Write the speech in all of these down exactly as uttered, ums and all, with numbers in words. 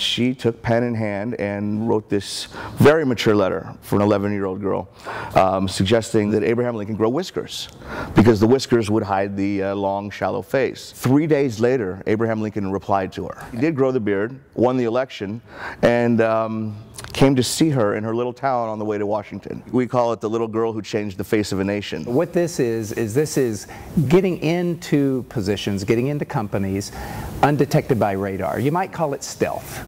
She took pen in hand and wrote this very mature letter for an eleven-year-old girl, um, suggesting that Abraham Lincoln grow whiskers because the whiskers would hide the uh, long, shallow face. Three days later, Abraham Lincoln replied to her. He did grow the beard, won the election, and um, came to see her in her little town on the way to Washington. We call it the little girl who changed the face of a nation. What this is, is this is getting into positions, getting into companies undetected by radar. You might call it stealth.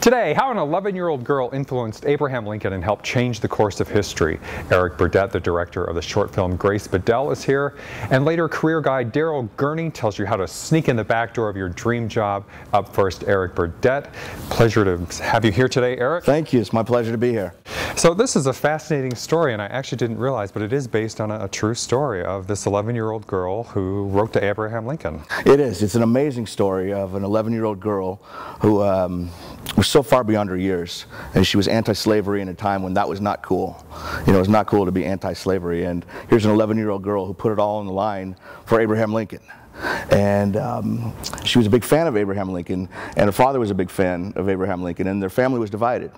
Today, how an eleven-year-old girl influenced Abraham Lincoln and helped change the course of history. Eric Burdette, the director of the short film Grace Bedell, is here. And later, career guy Daryl Gurney tells you how to sneak in the back door of your dream job. Up first, Eric Burdette. Pleasure to have you here today, Eric. Thank you. It's my pleasure to be here. So this is a fascinating story, and I actually didn't realize, but it is based on a, a true story of this eleven-year-old girl who wrote to Abraham Lincoln. It is. It's an amazing story of an eleven-year-old girl who um, was so far beyond her years, and she was anti-slavery in a time when that was not cool. You know, it's not cool to be anti-slavery, and here's an eleven-year-old girl who put it all on the line for Abraham Lincoln. And um, she was a big fan of Abraham Lincoln, and her father was a big fan of Abraham Lincoln, and their family was divided.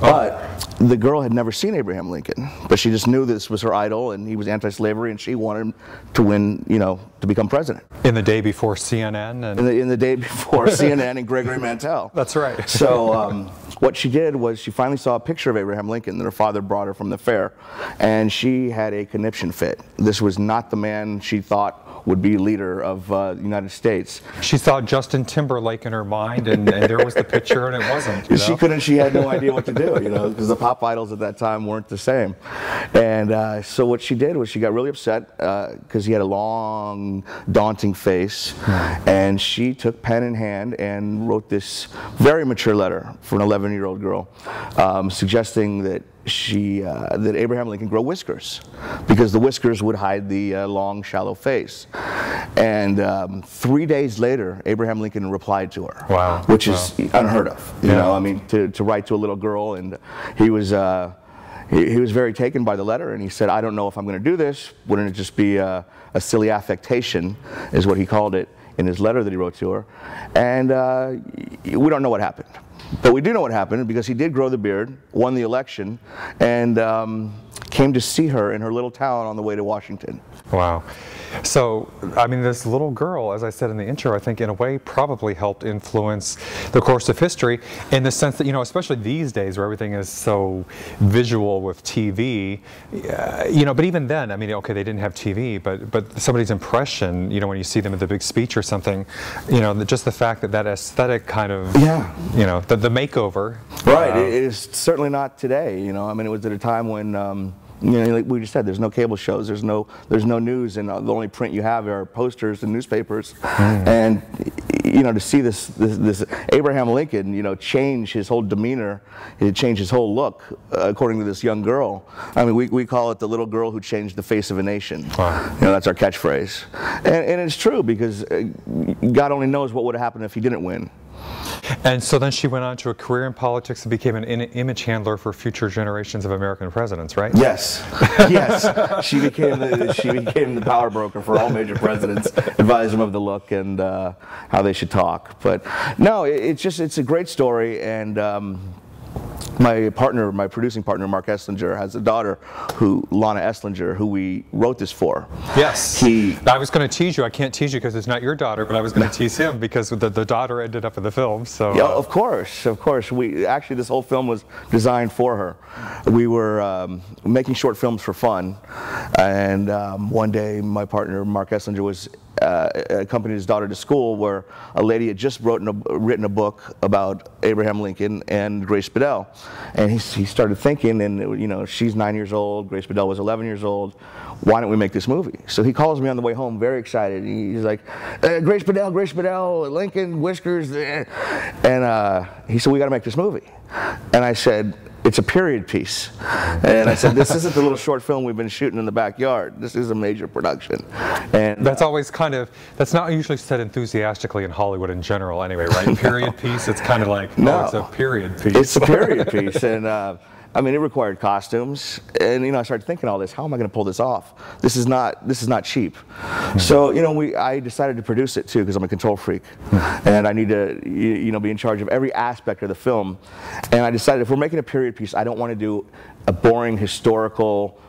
But the girl had never seen Abraham Lincoln, but she just knew this was her idol, and he was anti-slavery, and she wanted him to win, you know, to become president. In the day before C N N, and in the, in the day before C N N and Gregory Mantel. That's right. So um, what she did was she finally saw a picture of Abraham Lincoln that her father brought her from the fair, and she had a conniption fit. This was not the man she thought would be leader of uh, the United States. She saw Justin Timberlake in her mind, and, and there was the picture, and it wasn't. You know? She couldn't. She had no idea what to do, you know, because the pop idols at that time weren't the same. And uh, so what she did was she got really upset because uh, he had a long, daunting face, and she took pen in hand and wrote this very mature letter for an eleven-year-old girl, um, suggesting that she uh, that Abraham Lincoln grow whiskers because the whiskers would hide the uh, long, shallow face. And um, three days later, Abraham Lincoln replied to her. Wow. Which is wow. unheard of. You yeah. know, I mean, to, to write to a little girl, and he was uh, he, he was very taken by the letter, and he said, "I don't know if I'm going to do this. Wouldn't it just be a, a silly affectation?" is what he called it in his letter that he wrote to her. And uh, we don't know what happened. But we do know what happened, because he did grow the beard, won the election, and um, came to see her in her little town on the way to Washington. Wow. So, I mean, this little girl, as I said in the intro, I think in a way probably helped influence the course of history, in the sense that, you know, especially these days where everything is so visual with T V, uh, you know, but even then, I mean, okay, they didn't have T V, but, but somebody's impression, you know, when you see them at the big speech or something, you know, just the fact that that aesthetic kind of, yeah. you know, the, the makeover. Right. Uh, it is certainly not today, you know. I mean, it was at a time when... Um, You know, like we just said, there's no cable shows, there's no, there's no news, and the only print you have are posters and newspapers. Mm. And, you know, to see this, this, this Abraham Lincoln, you know, change his whole demeanor, change his whole look, uh, according to this young girl. I mean, we, we call it the little girl who changed the face of a nation. Wow. You know, that's our catchphrase. And, and it's true, because God only knows what would have happened if he didn't win. And so then she went on to a career in politics and became an in image handler for future generations of American presidents, right? Yes, yes. She became the, she became the power broker for all major presidents, advised them of the look and uh, how they should talk. But no, it, it's just it's a great story, and. Um, My partner, my producing partner, Mark Esslinger, has a daughter, who Lana Esslinger, who we wrote this for. Yes. He. I was going to tease you. I can't tease you because it's not your daughter, but I was going to tease him because the, the daughter ended up in the film. So. Yeah, of course, of course. We actually, this whole film was designed for her. We were um, making short films for fun, and um, one day my partner, Mark Esslinger, was. Uh, accompanied his daughter to school, where a lady had just wrote a, written a book about Abraham Lincoln and Grace Bedell, and he, he started thinking, and it, you know, she's nine years old, Grace Bedell was eleven years old, why don't we make this movie? So he calls me on the way home, very excited, he's like, uh, Grace Bedell, Grace Bedell, Lincoln, whiskers, eh. and uh, he said, we got to make this movie, and I said, it's a period piece. And I said, this isn't the little short film we've been shooting in the backyard. This is a major production. And that's uh, always kind of, that's not usually said enthusiastically in Hollywood in general anyway, right? No. Period piece, it's kind of like, no, oh, it's a period piece. It's a period piece. And uh, I mean, it required costumes, and you know, I started thinking all this. How am I going to pull this off? This is not this is not cheap. Mm-hmm. So you know, we I decided to produce it too because I'm a control freak, and I need to you, you know be in charge of every aspect of the film. And I decided if we're making a period piece, I don't want to do a boring historical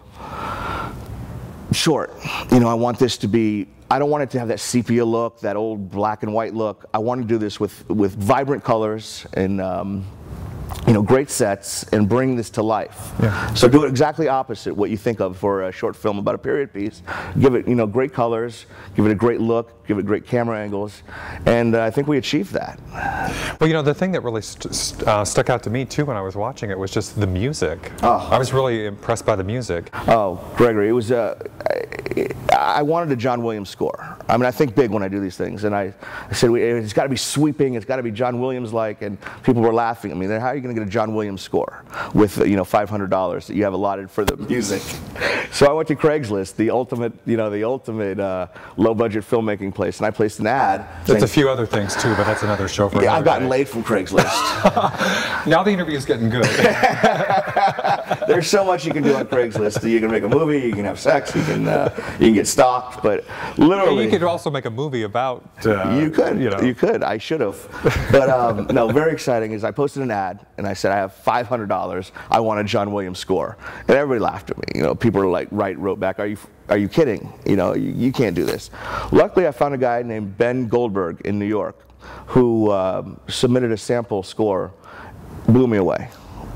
short. You know, I want this to be. I don't want it to have that sepia look, that old black and white look. I want to do this with with vibrant colors and. Um, you know, great sets and bring this to life. Yeah. So do it exactly opposite what you think of for a short film about a period piece. Give it, you know, great colors, give it a great look, give it great camera angles, and uh, I think we achieved that. Well, you know, the thing that really st st uh, stuck out to me too when I was watching it was just the music. Oh. I was really impressed by the music. Oh, Gregory, it was, uh, I, I wanted a John Williams score. I mean, I think big when I do these things, and I, I said, we, it's gotta be sweeping, it's gotta be John Williams-like, and people were laughing at me. How are you gonna get a John Williams score with you know five hundred dollars that you have allotted for the music? So I went to Craigslist, the ultimate you know the ultimate uh, low-budget filmmaking place, and I placed an ad. There's a few other things too, but that's another show for. Yeah, I've gotten laid from Craigslist. Now the interview's getting good. There's so much you can do on Craigslist. You can make a movie, you can have sex, you can uh, you can get stalked, but literally yeah, you could also make a movie about. Uh, you could, you know, you could. I should have, but um, no. Very exciting is I posted an ad. And I said, I have five hundred dollars. I want a John Williams score. And everybody laughed at me. You know, people were like, right, wrote back, are you, are you kidding? You know, you, you can't do this. Luckily, I found a guy named Ben Goldberg in New York who um, submitted a sample score, blew me away.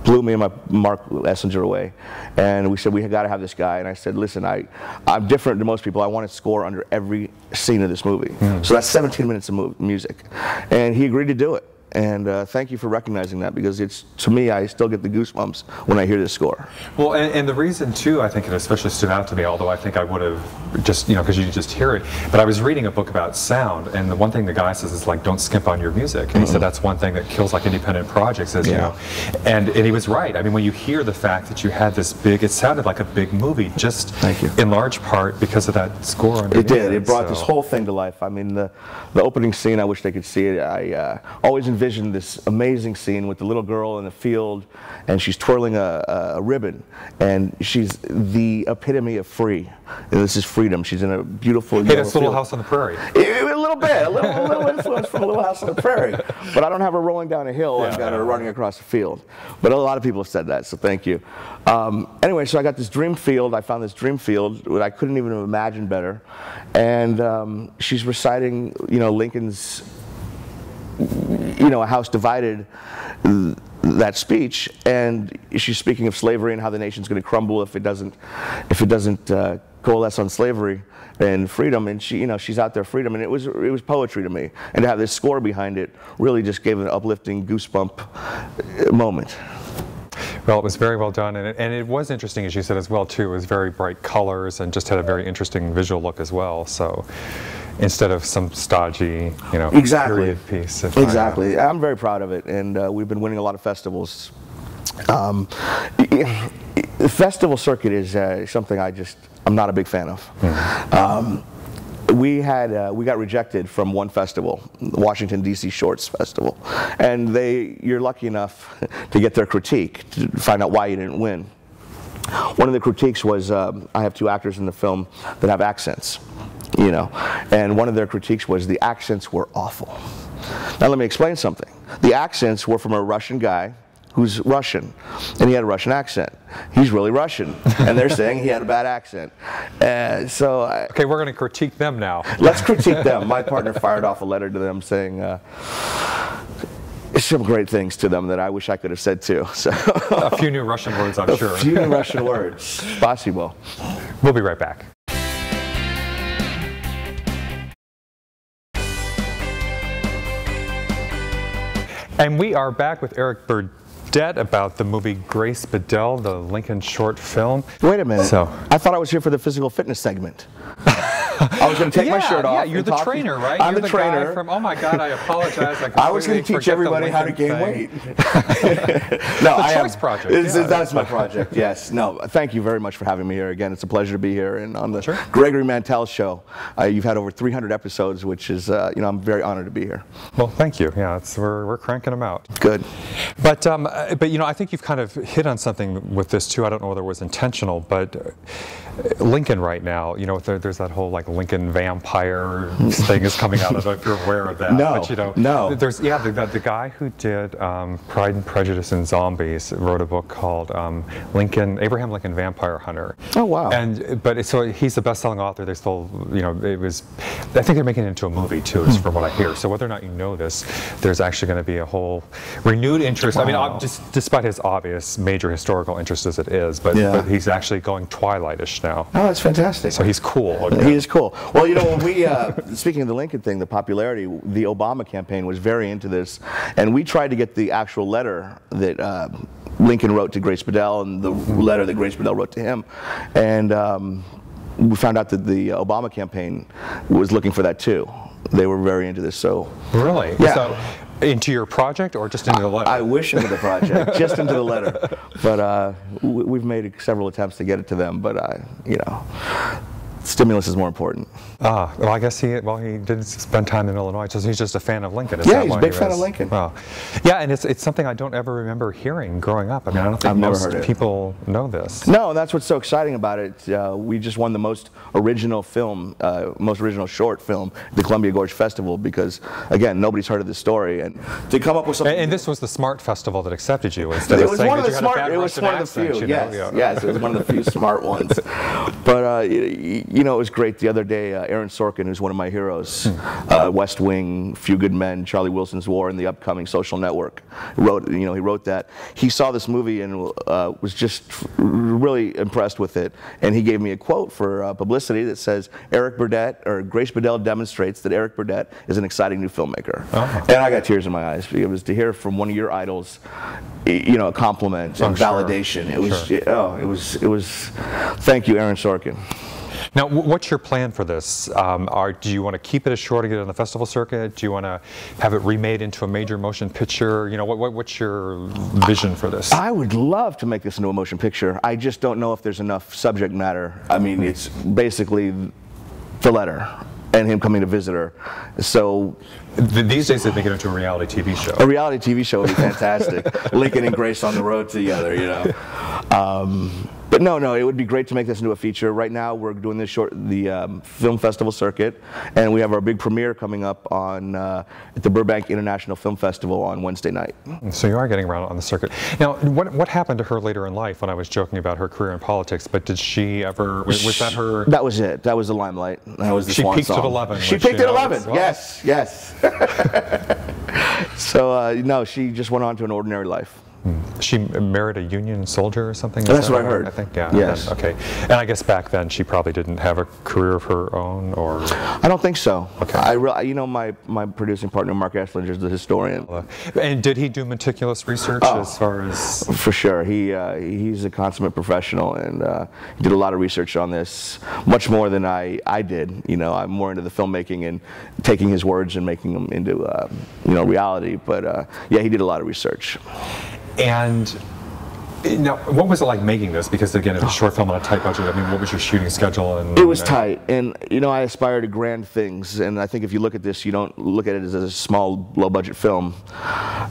Blew me and my Mark Essinger away, and we said we got to have this guy. And I said, listen, I, I'm different than most people. I want to score under every scene of this movie. Mm. So that's seventeen minutes of mu music, and he agreed to do it. And uh, thank you for recognizing that, because it's, to me, I still get the goosebumps when I hear this score. Well, and, and the reason, too, I think it especially stood out to me, although I think I would have just, you know, because you just hear it, but I was reading a book about sound, and the one thing the guy says is, like, don't skimp on your music. And mm-hmm. he said that's one thing that kills, like, independent projects, is, yeah. you know, and, and he was right. I mean, when you hear the fact that you had this big, it sounded like a big movie, just thank you. In large part because of that score underneath. It did. It brought so. This whole thing to life. I mean, the, the opening scene, I wish they could see it. I uh, always envisioned this amazing scene with the little girl in the field, and she's twirling a, a ribbon, and she's the epitome of free. And this is freedom. She's in a beautiful. Hey, that's Little House on the Prairie. A little bit, a little, a little influence from Little House on the Prairie. But I don't have her rolling down a hill. Yeah. I've got her running across a field. But a lot of people have said that, so thank you. Um, anyway, so I got this dream field. I found this dream field that I couldn't even imagine better, and um, she's reciting, you know, Lincoln's. You know, A House Divided, that speech, and she's speaking of slavery and how the nation's going to crumble if it doesn't, if it doesn't uh, coalesce on slavery and freedom. And she, you know, she's out there freedom, and it was, it was poetry to me. And to have this score behind it really just gave an uplifting goosebump moment. Well, it was very well done, and it, and it was interesting, as you said as well too. It was very bright colors and just had a very interesting visual look as well. So. Instead of some stodgy, you know, exactly. period piece. Exactly. I'm very proud of it, and uh, we've been winning a lot of festivals. Um, the festival circuit is uh, something I just, I'm not a big fan of. Mm-hmm. um, We had uh, we got rejected from one festival, the Washington D C Shorts Festival, and they you're lucky enough to get their critique to find out why you didn't win. One of the critiques was um, I have two actors in the film that have accents. You know, and one of their critiques was the accents were awful. Now let me explain something. The accents were from a Russian guy who's Russian, and he had a Russian accent. He's really Russian, and they're saying he had a bad accent. Uh, so I, okay, we're going to critique them now. Let's critique them. My partner fired off a letter to them saying uh, some great things to them that I wish I could have said too. So a few new Russian words, I'm a sure. A few new Russian words. Possible. We'll be right back. And we are back with Eric Burdett about the movie Grace Bedell, the Lincoln short film. Wait a minute. So. I thought I was here for the physical fitness segment. I was going to take yeah, my shirt off. Yeah, you're the trainer, right? I'm you're the, the trainer. Guy from, oh my God, I apologize. I, I was going to teach everybody how to gain thing. weight. No, the I choice am, project. Is, yeah, that's my project. Yes. No. Thank you very much for having me here again. It's a pleasure to be here. And on the sure. Gregory Mantel Show, uh, you've had over three hundred episodes, which is, uh, you know, I'm very honored to be here. Well, thank you. Yeah, it's, we're we're cranking them out. Good. But um, but you know, I think you've kind of hit on something with this too. I don't know whether it was intentional, but Lincoln right now, you know, there, there's that whole like Lincoln vampire thing is coming out. I don't know if you're aware of that. No, but, you know, no. There's yeah, the, the, the guy who did um, Pride and Prejudice and Zombies wrote a book called um, Lincoln, Abraham Lincoln Vampire Hunter. Oh wow. And but it's, so he's the best-selling author. They still, you know, it was. I think they're making it into a movie too, is from what I hear. So whether or not you know this, there's actually going to be a whole renewed interest. Wow. I mean, ob just, despite his obvious major historical interest as it is, but, yeah. but he's actually going Twilight-ish now. Oh, that's fantastic. So he's cool. Okay. He is cool. Well, you know, when we, uh, speaking of the Lincoln thing, the popularity, the Obama campaign was very into this, and we tried to get the actual letter that uh, Lincoln wrote to Grace Bedell and the letter that Grace Bedell wrote to him, and um, we found out that the Obama campaign was looking for that too. They were very into this, so. Really? Yeah. So into your project or just into the letter? I, I wish into the project, just into the letter. But uh, we've made several attempts to get it to them, but I, you know, stimulus is more important. Ah, well, I guess he, well, he didn't spend time in Illinois, so he's just a fan of Lincoln. Is yeah, that he's a big he fan was? of Lincoln. Wow. Yeah, and it's, it's something I don't ever remember hearing growing up. I mean, I don't think I've most people it. know this. No, and that's what's so exciting about it. Uh, we just won the most original film, uh, most original short film, the Columbia Gorge Festival, because, again, nobody's heard of this story. And to come up with something... And, and this was the smart festival that accepted you instead it was of one of the smart. It was one of the few, you know? yes. Yeah. Yes, it was one of the few smart ones. But, uh, you, you know, it was great the other day. Uh, Aaron Sorkin, who's one of my heroes, uh, West Wing, Few Good Men, Charlie Wilson's War, and the upcoming Social Network. Wrote, you know, he wrote that. He saw this movie and uh, was just really impressed with it. And he gave me a quote for uh, publicity that says, "Eric Burdett or Grace Bedell demonstrates that Eric Burdett is an exciting new filmmaker." Oh. And I got tears in my eyes. It was to hear from one of your idols, you know, a compliment and sure. validation. It was, sure. oh, it was, it was. Thank you, Aaron Sorkin. Now, what's your plan for this? Um, are, do you want to keep it as short and get it on the festival circuit? Do you want to have it remade into a major motion picture? You know, what, what, what's your vision for this? I would love to make this into a motion picture. I just don't know if there's enough subject matter. I mean, it's basically the letter and him coming to visit her. So these days they make it into a reality T V show. A reality T V show would be fantastic. Lincoln and Grace on the road together, you know. Um, But no, no, it would be great to make this into a feature. Right now, we're doing this short, the um, film festival circuit, and we have our big premiere coming up on uh, at the Burbank International Film Festival on Wednesday night. So you are getting around on the circuit. Now, what what happened to her later in life? When I was joking about her career in politics, but did she ever? Was, was that her? That was it. That was the limelight. That was the she swan peaked song. at eleven. She peaked at eleven. Well. Yes, yes. So uh, no, she just went on to an ordinary life. She married a Union soldier or something? Is That's that what right? I heard. I think, yeah. Yes. Then, okay. And I guess back then she probably didn't have a career of her own, or? I don't think so. Okay. I re you know, my, my producing partner, Mark Esslinger, is the historian. And did he do meticulous research oh, as far as? For sure. He, uh, he's a consummate professional, and uh, he did a lot of research on this, much more than I, I did. You know, I'm more into the filmmaking and taking his words and making them into, uh, you know, reality. But, uh, yeah, he did a lot of research. And now, what was it like making this? Because again, it was a short film on a tight budget. I mean, what was your shooting schedule? And it was and tight, and you know, I aspire to grand things. And I think if you look at this, you don't look at it as a small, low-budget film.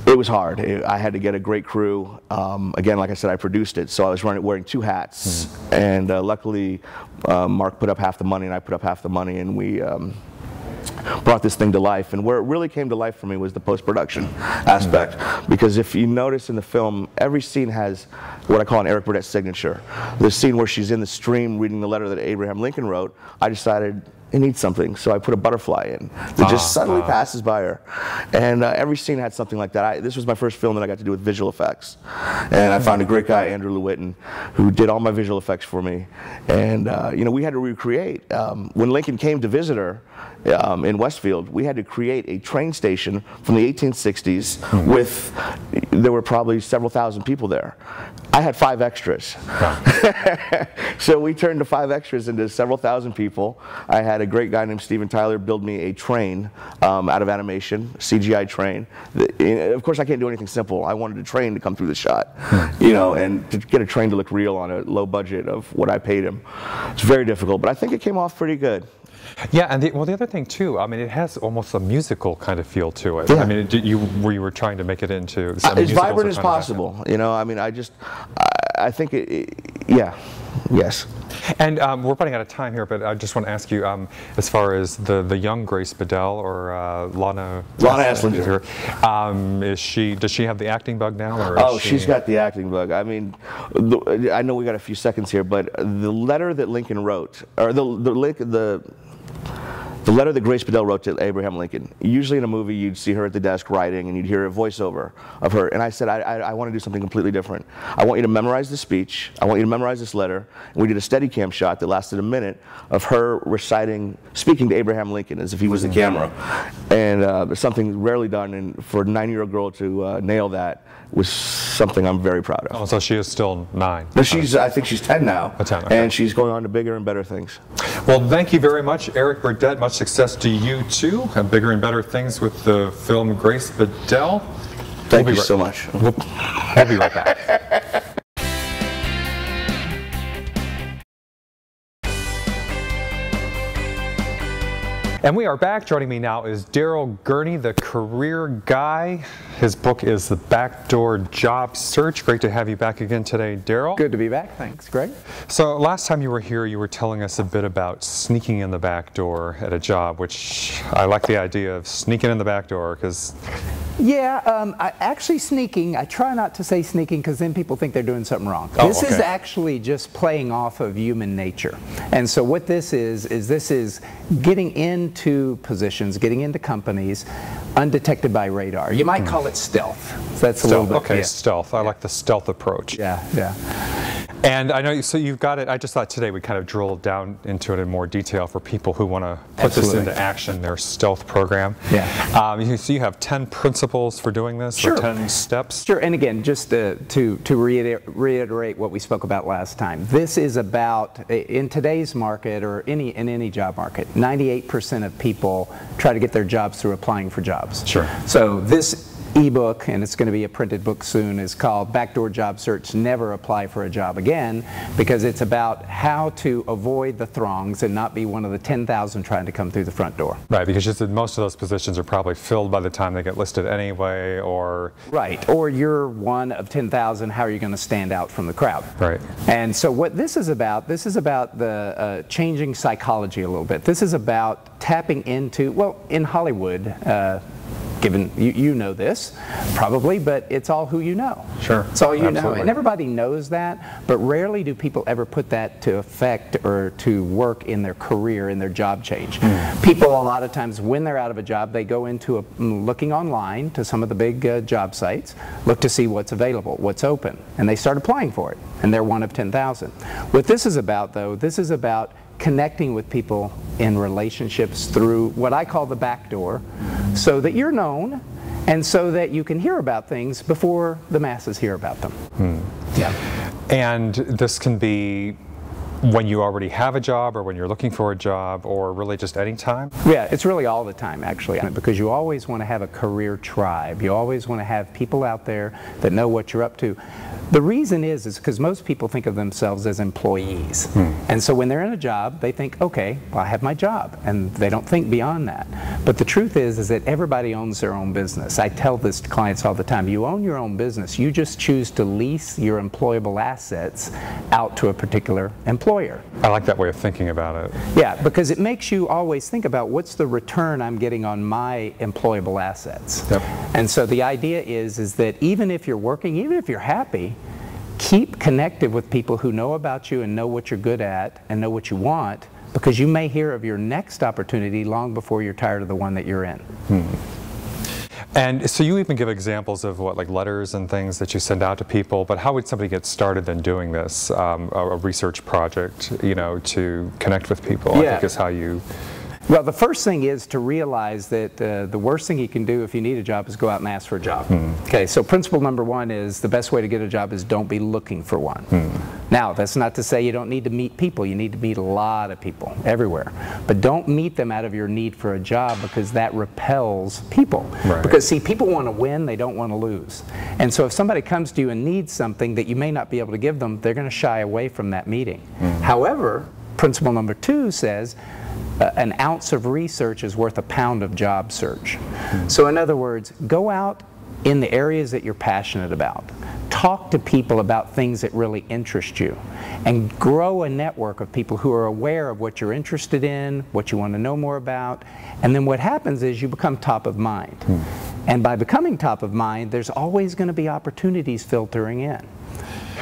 It was hard. It, I had to get a great crew. Um, again, like I said, I produced it, so I was running, wearing two hats. Mm. And uh, luckily, uh, Mark put up half the money, and I put up half the money, and we. Um, brought this thing to life. And where it really came to life for me was the post-production aspect, because if you notice in the film, every scene has what I call an Eric Burdett signature. The scene where she's in the stream reading the letter that Abraham Lincoln wrote, I decided it needs something, so I put a butterfly in that ah, just suddenly ah. passes by her. And uh, every scene had something like that. I, this was my first film that I got to do with visual effects, and I found a great guy, Andrew Lewitten, who did all my visual effects for me. And uh, you know, we had to recreate. Um, when Lincoln came to visit her, Um, in Westfield, we had to create a train station from the eighteen sixties mm-hmm. with, there were probably several thousand people there. I had five extras. Wow. So we turned the five extras into several thousand people. I had a great guy named Steven Tyler build me a train um, out of animation, C G I train. The, of course, I can't do anything simple. I wanted a train to come through the shot, you know, and to get a train to look real on a low budget of what I paid him. It's very difficult, but I think it came off pretty good. Yeah, and the, well, the other thing too, I mean, it has almost a musical kind of feel to it. Yeah. I mean, it, you where you were trying to make it into some uh, as vibrant as possible. You know, I mean, I just, I, I think, it, it, yeah, yes. And um, we're running out of time here, but I just want to ask you, um, as far as the the young Grace Bedell or uh, Lana Lana Aslander, um, is she does she have the acting bug now? Or oh, she, she's got the acting bug. I mean, the, I know we got a few seconds here, but the letter that Lincoln wrote, or the the link the. The letter that Grace Bedell wrote to Abraham Lincoln, usually in a movie you'd see her at the desk writing and you'd hear a voiceover of her. And I said, I, I, I want to do something completely different. I want you to memorize the speech. I want you to memorize this letter. And we did a Steadicam shot that lasted a minute of her reciting, speaking to Abraham Lincoln as if he was the camera. And uh, something rarely done, and for a nine-year-old girl to uh, nail that was something I'm very proud of. Oh, so she is still nine. No, she's, I think she's ten now. A ten, okay. And she's going on to bigger and better things. Well, thank you very much, Eric Burdett. Much success to you, too, and bigger and better things with the film Grace Bedell. Thank you so much. We'll, I'll be right back. And we are back. Joining me now is Darryl Gurney, the career guy. His book is The Backdoor Job Search. Great to have you back again today, Darryl. Good to be back. Thanks, Greg. So last time you were here, you were telling us a bit about sneaking in the back door at a job, which I like the idea of sneaking in the back door because... Yeah, um, I, actually sneaking, I try not to say sneaking because then people think they're doing something wrong. Oh, this okay. is actually just playing off of human nature. And so what this is, is this is getting into positions, getting into companies undetected by radar. You might mm. call it stealth. So that's stealth, a little bit. Okay, yeah. stealth. I yeah. like the stealth approach. Yeah, yeah. And I know, you, so you've got it, I just thought today we kind of drilled down into it in more detail for people who want to put Absolutely. this into action, their stealth program. Yeah. Um, you, so you have ten principles for doing this, sure. or ten steps? Sure, and again, just to, to, to reiterate what we spoke about last time, this is about, in today's market or any in any job market, ninety-eight percent of people try to get their jobs through applying for jobs. Sure. So this ebook, and it's going to be a printed book soon, is called Backdoor Job Search, Never Apply for a Job Again, because it's about how to avoid the throngs and not be one of the ten thousand trying to come through the front door. Right, because just most of those positions are probably filled by the time they get listed anyway, or... Right, or you're one of ten thousand, how are you going to stand out from the crowd? Right. And so what this is about, this is about the uh, changing psychology a little bit. This is about tapping into, well, in Hollywood, uh, given you, you know this probably, but it's all who you know. Sure. It's all you Absolutely. know, and everybody knows that, but rarely do people ever put that to effect or to work in their career, in their job change. Mm. People a lot of times when they're out of a job, they go into a, looking online to some of the big uh, job sites, look to see what's available, what's open, and they start applying for it, and they're one of ten thousand. What this is about though, this is about connecting with people in relationships through what I call the back door, so that you're known and so that you can hear about things before the masses hear about them. Hmm. Yeah. And this can be when you already have a job or when you're looking for a job or really just any time? Yeah, it's really all the time actually, because you always want to have a career tribe. You always want to have people out there that know what you're up to. The reason is is because most people think of themselves as employees. Hmm. And so when they're in a job, they think, okay, well, I have my job, and they don't think beyond that. But the truth is is that everybody owns their own business. I tell this to clients all the time. You own your own business. You just choose to lease your employable assets out to a particular employer. I like that way of thinking about it. Yeah, because it makes you always think about what's the return I'm getting on my employable assets. Yep. And so the idea is is that even if you're working, even if you're happy, keep connected with people who know about you and know what you're good at and know what you want, because you may hear of your next opportunity long before you're tired of the one that you're in. Hmm. And so you even give examples of what, like letters and things that you send out to people, but how would somebody get started in doing this, um, a, a research project, you know, to connect with people, yeah. I think is how you... Well, the first thing is to realize that uh, the worst thing you can do if you need a job is go out and ask for a job. Mm. Okay, so principle number one is the best way to get a job is don't be looking for one. Mm. Now, that's not to say you don't need to meet people. You need to meet a lot of people everywhere. But don't meet them out of your need for a job, because that repels people. Right. Because, see, people want to win. They don't want to lose. And so if somebody comes to you and needs something that you may not be able to give them, they're going to shy away from that meeting. Mm. However, principle number two says, Uh, an ounce of research is worth a pound of job search. Mm-hmm. So in other words, go out in the areas that you're passionate about. Talk to people about things that really interest you, and grow a network of people who are aware of what you're interested in, what you want to know more about, and then what happens is you become top of mind. Mm-hmm. And by becoming top of mind, there's always going to be opportunities filtering in.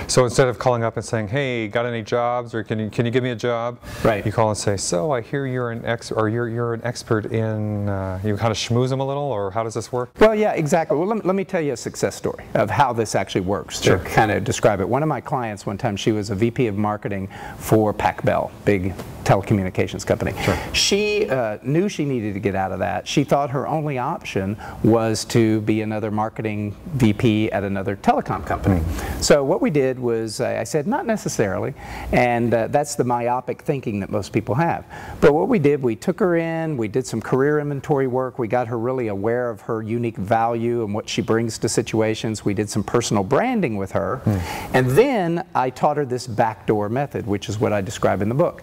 So instead of calling up and saying, "Hey, got any jobs?" or "Can you can you give me a job?" Right. You call and say, "So I hear you're an ex or you're you're an expert in uh, you kind of schmooze them a little, or how does this work?" Well, yeah, exactly. Well, let me, let me tell you a success story of how this actually works to sure. kind of describe it. One of my clients one time, she was a V P of marketing for Pac Bell, big telecommunications company. Sure. She uh, knew she needed to get out of that. She thought her only option was to be another marketing V P at another telecom company. Mm. So what we did was uh, I said, not necessarily, and uh, that's the myopic thinking that most people have. But what we did, we took her in, we did some career inventory work, we got her really aware of her unique value and what she brings to situations, we did some personal branding with her, mm. and then I taught her this backdoor method, which is what I describe in the book.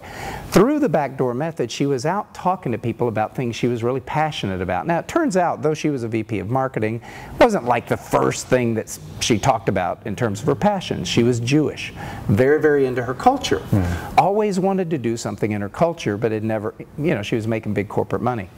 Through the backdoor method, she was out talking to people about things she was really passionate about. Now, it turns out, though she was a V P of marketing, it wasn't like the first thing that she talked about in terms of her passion. She was Jewish, very, very into her culture. Mm. Always wanted to do something in her culture, but it never, you know, she was making big corporate money.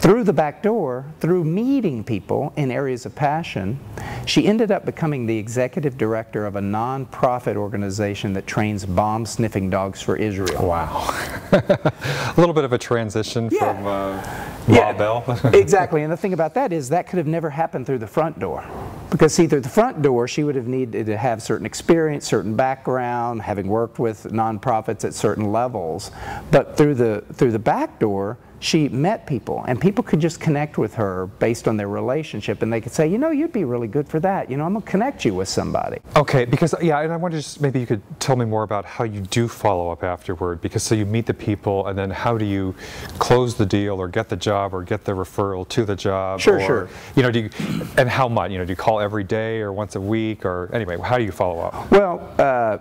Through the back door, through meeting people in areas of passion, she ended up becoming the executive director of a nonprofit organization that trains bomb-sniffing dogs for Israel. Wow. A little bit of a transition yeah. from uh, yeah. Ma Bell. Exactly. And the thing about that is that could have never happened through the front door. Because see, through the front door, she would have needed to have certain experience, certain background, having worked with nonprofits at certain levels. But through the, through the back door, she met people, and people could just connect with her based on their relationship, and they could say, you know, you'd be really good for that. You know, I'm going to connect you with somebody. Okay, because, yeah, and I wonder, just maybe you could tell me more about how you do follow up afterward, because so you meet the people, and then how do you close the deal or get the job or get the referral to the job? Sure, or, sure. You know, do you, and how much? You know, do you call every day or once a week, or anyway, how do you follow up? Well, uh,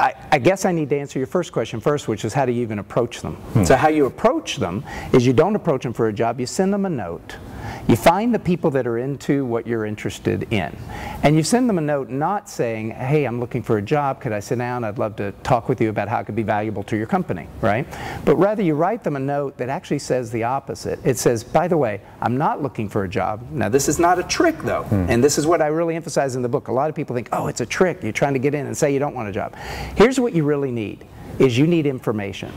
I, I guess I need to answer your first question first, which is how do you even approach them? Hmm. So how you approach them is you don't approach them for a job. You send them a note. You find the people that are into what you're interested in. And you send them a note not saying, hey, I'm looking for a job. Could I sit down? I'd love to talk with you about how it could be valuable to your company, right? But rather you write them a note that actually says the opposite. It says, by the way, I'm not looking for a job. Now, this is not a trick, though. Hmm. And this is what I really emphasize in the book. A lot of people think, oh, it's a trick. You're trying to get in and say you don't want a job. Here's what you really need, is you need information.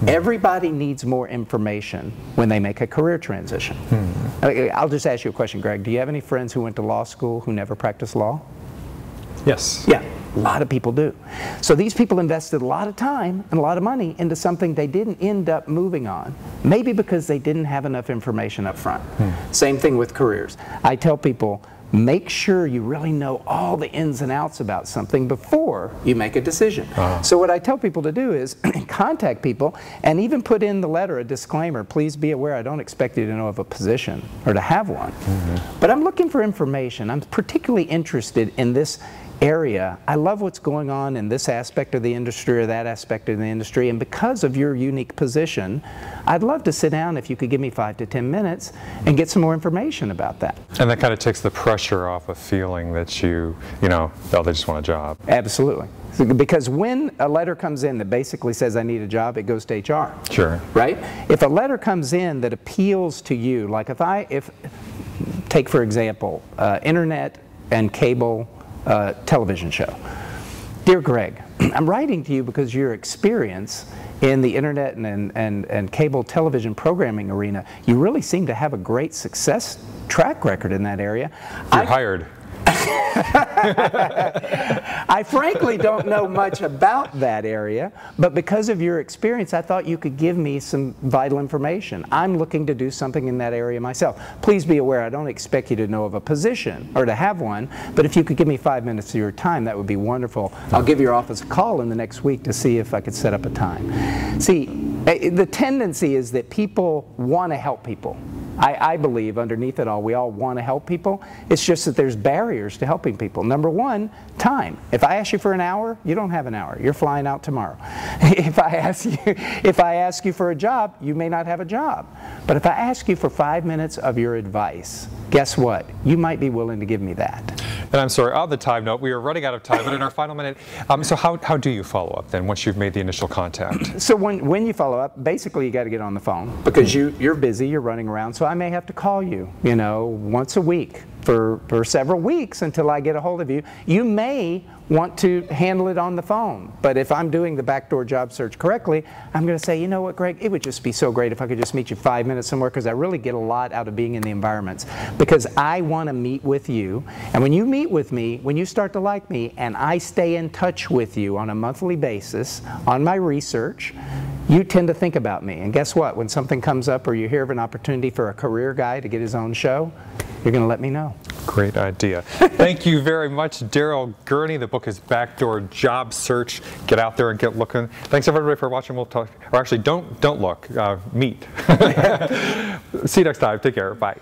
Mm. Everybody needs more information when they make a career transition. Mm. I'll just ask you a question, Greg. Do you have any friends who went to law school who never practiced law? Yes. Yeah, a lot of people do. So these people invested a lot of time and a lot of money into something they didn't end up moving on, maybe because they didn't have enough information up front. Mm. Same thing with careers. I tell people, make sure you really know all the ins and outs about something before you make a decision. Uh-huh. So what I tell people to do is contact people and even put in the letter a disclaimer, please be aware I don't expect you to know of a position or to have one. Mm-hmm. But I'm looking for information. I'm particularly interested in this area. I love what's going on in this aspect of the industry or that aspect of the industry, and because of your unique position, I'd love to sit down if you could give me five to ten minutes and get some more information about that. And that kind of takes the pressure off of feeling that you, you know, oh, they just want a job. Absolutely. Because when a letter comes in that basically says I need a job, it goes to H R. Sure. Right? If a letter comes in that appeals to you, like if I, if, take for example, uh, internet and cable Uh, television show. Dear Greg, I'm writing to you because your experience in the internet and, and, and, and cable television programming arena, you really seem to have a great success track record in that area. You're I hired. I frankly don't know much about that area, but because of your experience, I thought you could give me some vital information. I'm looking to do something in that area myself. Please be aware, I don't expect you to know of a position or to have one, but if you could give me five minutes of your time, that would be wonderful. I'll give your office a call in the next week to see if I could set up a time. See, the tendency is that people want to help people. I, I believe underneath it all, we all want to help people. It's just that there's barriers to helping people. Number one, time. If I ask you for an hour, you don't have an hour. You're flying out tomorrow. If I ask you, if I ask you for a job, you may not have a job. But if I ask you for five minutes of your advice, guess what? You might be willing to give me that. And I'm sorry, on the time note, we are running out of time, but in our final minute, um, so how, how do you follow up then once you've made the initial contact? So when, when you follow up, basically you got to get on the phone because you, you're busy, you're running around, so I may have to call you, you know, once a week for, for several weeks until I get a hold of you. You may want to handle it on the phone, but if I'm doing the backdoor job search correctly, I'm going to say, you know what, Greg, it would just be so great if I could just meet you five minutes somewhere because I really get a lot out of being in the environments because I want to meet with you. And when you meet with me, when you start to like me and I stay in touch with you on a monthly basis on my research, you tend to think about me. And guess what? When something comes up or you hear of an opportunity for a career guy to get his own show, you're going to let me know. Great idea. Thank you very much, Darryl Gurney. The book is Backdoor Job Search. Get out there and get looking. Thanks everybody for watching. We'll talk, or actually, don't don't look. Uh, meet. See you next time. Take care. Bye.